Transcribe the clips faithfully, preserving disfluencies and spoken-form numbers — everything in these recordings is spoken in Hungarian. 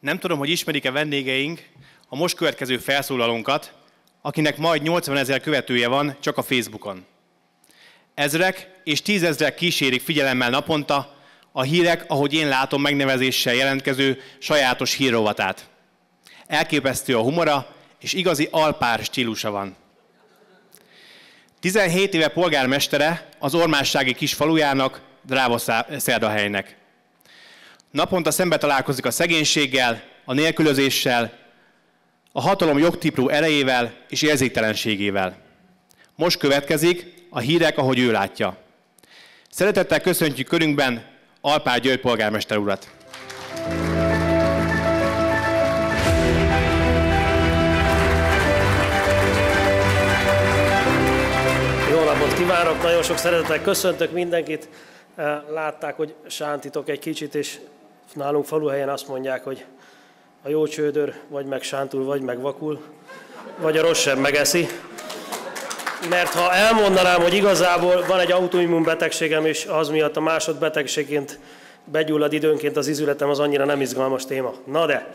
Nem tudom, hogy ismerik-e vendégeink a most következő felszólalónkat, akinek majd nyolcvanezer követője van csak a Facebookon. Ezrek és tízezrek kísérik figyelemmel naponta a hírek, ahogy én látom, megnevezéssel jelentkező sajátos hírrovatát. Elképesztő a humora, és igazi Alpár stílusa van. tizenhét éve polgármestere az Ormássági kisfalujának, Drávaszerdahelynek. Naponta szembe találkozik a szegénységgel, a nélkülözéssel, a hatalom jogtipró erejével és érzéktelenségével. Most következik a hírek, ahogy ő látja. Szeretettel köszöntjük körünkben Alpár György polgármester urat. Jó napot kívánok, nagyon sok szeretettel köszöntök mindenkit. Látták, hogy sántítok egy kicsit, és nálunk faluhelyen azt mondják, hogy a jó csődör vagy megsántul, vagy megvakul, vagy a rossz sem megeszi. Mert ha elmondanám, hogy igazából van egy autoimmun betegségem, és az miatt a másodbetegségként begyullad időnként az izületem, az annyira nem izgalmas téma. Na de,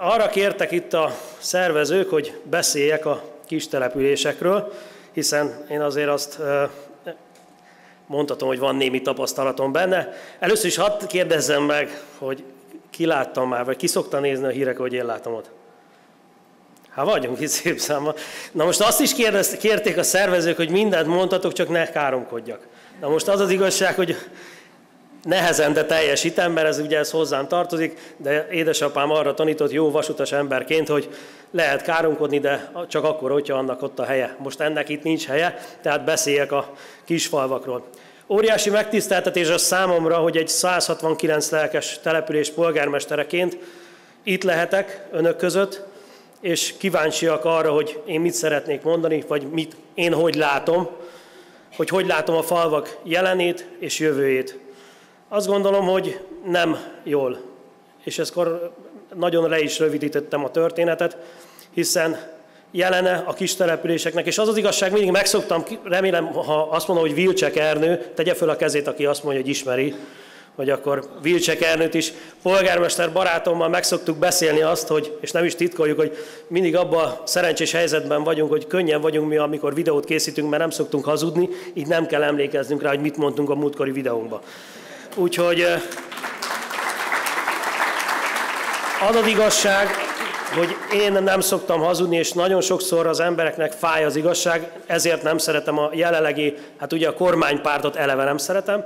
arra kértek itt a szervezők, hogy beszéljek a kis településekről, hiszen én azért azt mondhatom, hogy van némi tapasztalatom benne. Először is hadd kérdezzem meg, hogy ki láttam már, vagy ki szokta nézni a hírek, hogy én látom ott? Hát vagyunk itt szép számban. Na most azt is kérdez, kérték a szervezők, hogy mindent mondhatok, csak ne káromkodjak. Na most az az igazság, hogy nehezen, de teljesítem, mert ez ugye ez hozzám tartozik, de édesapám arra tanított jó vasutas emberként, hogy lehet káromkodni, de csak akkor, hogyha annak ott a helye. Most ennek itt nincs helye, tehát beszéljek a kisfalvakról. Óriási megtiszteltetés az számomra, hogy egy száz hatvankilenc lelkes település polgármestereként itt lehetek önök között, és kíváncsiak arra, hogy én mit szeretnék mondani, vagy mit én hogy látom, hogy hogy látom a falvak jelenét és jövőjét. Azt gondolom, hogy nem jól, és ezkor nagyon le is rövidítettem a történetet, hiszen jelene a kis településeknek, és az az igazság, mindig megszoktam, remélem, ha azt mondom, hogy Vilcsek Ernő, tegye föl a kezét, aki azt mondja, hogy ismeri, vagy akkor Vilcsek Ernőt is. Polgármester barátommal megszoktuk beszélni azt, hogy, és nem is titkoljuk, hogy mindig abban a szerencsés helyzetben vagyunk, hogy könnyen vagyunk mi, amikor videót készítünk, mert nem szoktunk hazudni, így nem kell emlékeznünk rá, hogy mit mondtunk a múltkori videónkban. Úgyhogy az az igazság, hogy én nem szoktam hazudni, és nagyon sokszor az embereknek fáj az igazság, ezért nem szeretem a jelenlegi, hát ugye a kormánypártot eleve nem szeretem,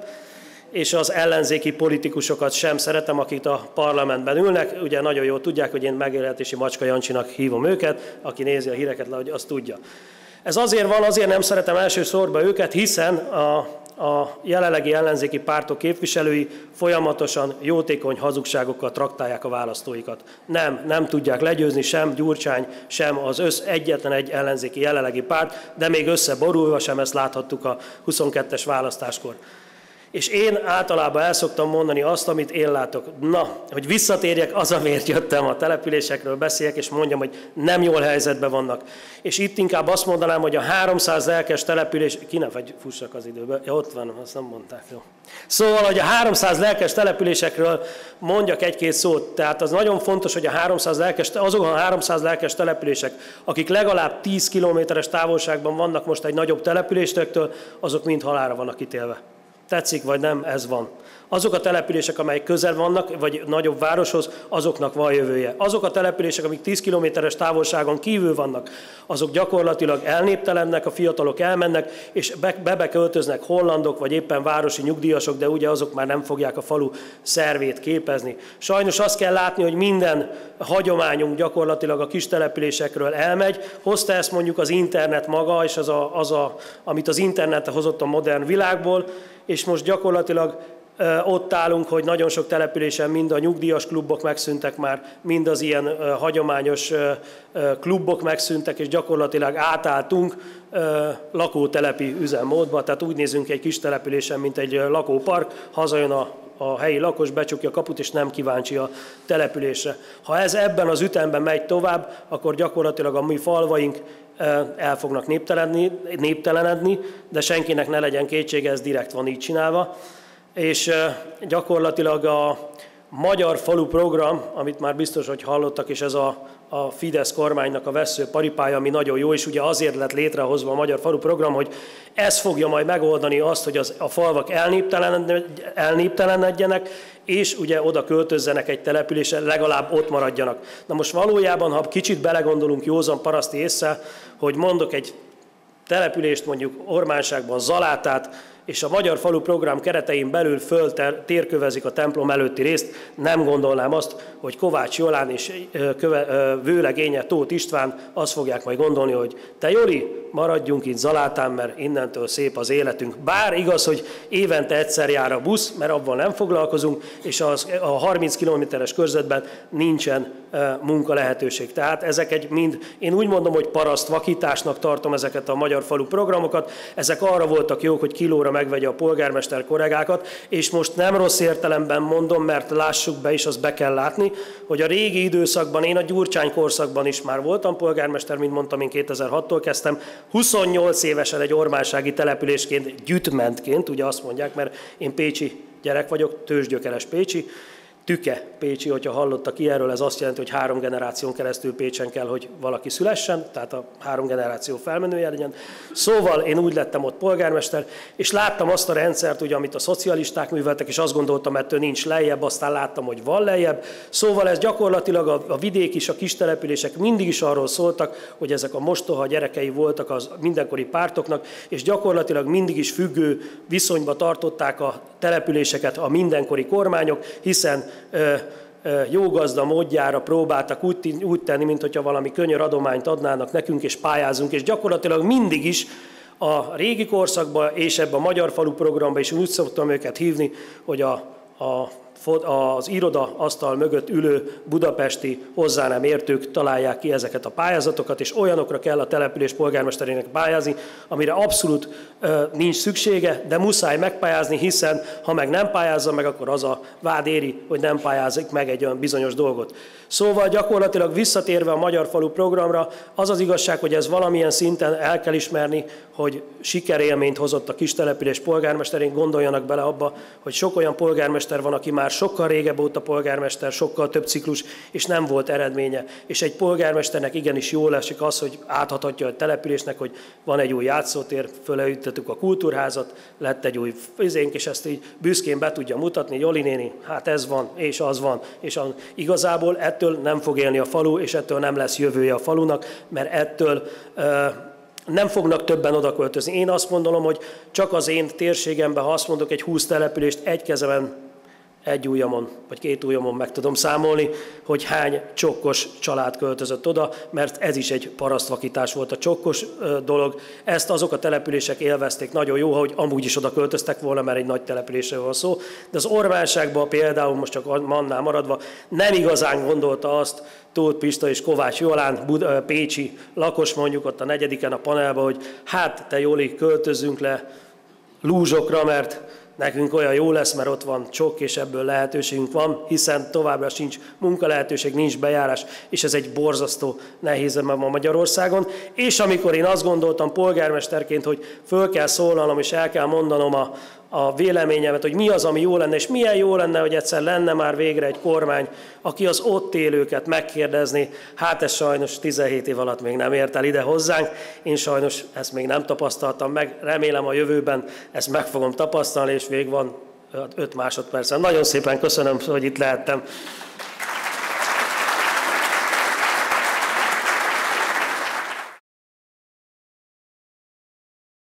és az ellenzéki politikusokat sem szeretem, akik a parlamentben ülnek. Ugye nagyon jól tudják, hogy én megélhetési Macska Jancsinak hívom őket, aki nézi a híreket le, hogy azt tudja. Ez azért van, azért nem szeretem elsősorban őket, hiszen a a jelenlegi ellenzéki pártok képviselői folyamatosan jótékony hazugságokkal traktálják a választóikat. Nem, nem tudják legyőzni sem Gyurcsány, sem az össz, egyetlen egy ellenzéki jelenlegi párt, de még összeborulva sem, ezt láthattuk a huszonkettes választáskor. És én általában el szoktam mondani azt, amit én látok. Na, hogy visszatérjek az, amért jöttem, a településekről beszéljek, és mondjam, hogy nem jól helyzetben vannak. És itt inkább azt mondanám, hogy a háromszáz lelkes település... Ki ne fussak az időbe? Ja, ott van, azt nem mondták, jó. Szóval, hogy a háromszáz lelkes településekről mondjak egy-két szót. Tehát az nagyon fontos, hogy a háromszáz lelkes, azok a háromszáz lelkes települések, akik legalább tíz kilométeres távolságban vannak most egy nagyobb településtektől, azok mind halálra vannak ítélve. Tetszik vagy nem, ez van. Azok a települések, amelyek közel vannak, vagy nagyobb városhoz, azoknak van jövője. Azok a települések, amik tíz kilométeres távolságon kívül vannak, azok gyakorlatilag elnéptelennek, a fiatalok elmennek, és bebeköltöznek hollandok, vagy éppen városi nyugdíjasok, de ugye azok már nem fogják a falu szervét képezni. Sajnos azt kell látni, hogy minden hagyományunk gyakorlatilag a kis településekről elmegy. Hozta ezt mondjuk az internet maga, és az, a, az a, amit az internet hozott a modern világból, és most gyakorlatilag ott állunk, hogy nagyon sok településen mind a nyugdíjas klubok megszűntek már, mind az ilyen hagyományos klubok megszűntek, és gyakorlatilag átálltunk lakótelepi üzemmódba, tehát úgy nézünk egy kis településen, mint egy lakópark, hazajön a, a helyi lakos, becsukja a kaput, és nem kíváncsi a településre. Ha ez ebben az ütemben megy tovább, akkor gyakorlatilag a mi falvaink el fognak néptelenedni, de senkinek ne legyen kétsége, ez direkt van így csinálva. És gyakorlatilag a, Magyar Falu program, amit már biztos, hogy hallottak, és ez a, a Fidesz kormánynak a vessző paripája, ami nagyon jó, és ugye azért lett létrehozva a Magyar Falu program, hogy ez fogja majd megoldani azt, hogy az, a falvak elnéptelen, elnéptelenedjenek, és ugye oda költözzenek egy településre, legalább ott maradjanak. Na most valójában, ha kicsit belegondolunk józan paraszti ésszel, hogy mondok egy települést, mondjuk Ormásságban, Zalátát, és a Magyar Falu program keretein belül föltérkövezik a templom előtti részt, nem gondolnám azt, hogy Kovács Jolán és vőlegénye Tóth István azt fogják majd gondolni, hogy te Joli, maradjunk itt Zalátán, mert innentől szép az életünk. Bár igaz, hogy évente egyszer jár a busz, mert abban nem foglalkozunk, és az, a harminc kilométeres körzetben nincsen munka lehetőség. Tehát ezek egy mind, én úgy mondom, hogy parasztvakításnak tartom ezeket a Magyar Falu programokat, ezek arra voltak jók, hogy kilóra megvegye a polgármester kollégákat, és most nem rossz értelemben mondom, mert lássuk be, és azt be kell látni, hogy a régi időszakban, én a Gyurcsány korszakban is már voltam polgármester, mint mondtam, én kétezer-hattól kezdtem, huszonnyolc évesen egy ormássági településként, gyütmentként, ugye azt mondják, mert én pécsi gyerek vagyok, tőzsgyökeres pécsi, tüke pécsi, hogyha hallottak ilyenről, ez azt jelenti, hogy három generáción keresztül Pécsen kell, hogy valaki szülessen, tehát a három generáció felmenője legyen. Szóval én úgy lettem ott polgármester, és láttam azt a rendszert, ugye, amit a szocialisták műveltek, és azt gondoltam, ettől nincs lejjebb, aztán láttam, hogy van lejjebb. Szóval ez gyakorlatilag a, a vidék is, a kistelepülések mindig is arról szóltak, hogy ezek a mostoha gyerekei voltak az mindenkori pártoknak, és gyakorlatilag mindig is függő viszonyba tartották a településeket a mindenkori kormányok, hiszen jó gazda módjára próbáltak úgy, úgy tenni, mintha valami könnyű adományt adnának nekünk, és pályázunk, és gyakorlatilag mindig is a régi korszakban és ebben a Magyar Falu programban is úgy szoktam őket hívni, hogy a, a az iroda asztal mögött ülő budapesti hozzá nem értők találják ki ezeket a pályázatokat, és olyanokra kell a település polgármesterének pályázni, amire abszolút ö, nincs szüksége, de muszáj megpályázni, hiszen ha meg nem pályázza meg, akkor az a vád éri, hogy nem pályázik meg egy olyan bizonyos dolgot. Szóval gyakorlatilag visszatérve a Magyar Falu programra, az az igazság, hogy ez valamilyen szinten el kell ismerni, hogy sikerélményt hozott a kis település polgármesterén, gondoljanak bele abba, hogy sok olyan polgármester van, aki már sokkal régebb óta polgármester, sokkal több ciklus, és nem volt eredménye. És egy polgármesternek igenis jól esik az, hogy áthathatja a településnek, hogy van egy új játszótér, fölöltettük a kultúrházat, lett egy új fizénk, és ezt így büszkén be tudja mutatni, Joli néni, hát ez van, és az van. És az. Igazából ettől nem fog élni a falu, és ettől nem lesz jövője a falunak, mert ettől... Uh, nem fognak többen odaköltözni. Én azt mondom, hogy csak az én térségemben, ha azt mondok egy húsz települést, egy kezemen, egy ujjamon, vagy két ujjamon meg tudom számolni, hogy hány csokkos család költözött oda, mert ez is egy parasztvakítás volt a csokkos dolog. Ezt azok a települések élvezték nagyon jó, hogy amúgy is oda költöztek volna, mert egy nagy településre van szó. De az Ormásságban például, most csak annál maradva, nem igazán gondolta azt Tóth Pista és Kovács Jolán, Buda, pécsi lakos mondjuk ott a negyediken a panelban, hogy hát te Joli, költözünk le Lúzsokra, mert nekünk olyan jó lesz, mert ott van csok, és ebből lehetőségünk van, hiszen továbbra sincs munkalehetőség, nincs bejárás, és ez egy borzasztó nehéz ma Magyarországon. És amikor én azt gondoltam polgármesterként, hogy föl kell szólalnom, és el kell mondanom a, a véleményemet, hogy mi az, ami jó lenne, és milyen jó lenne, hogy egyszer lenne már végre egy kormány, aki az ott élőket megkérdezni, hát ez sajnos tizenhét év alatt még nem ért el ide hozzánk, én sajnos ezt még nem tapasztaltam meg, remélem a jövőben ezt meg fogom tapasztalni, és még van öt másodpercen. Nagyon szépen köszönöm, hogy itt lehettem.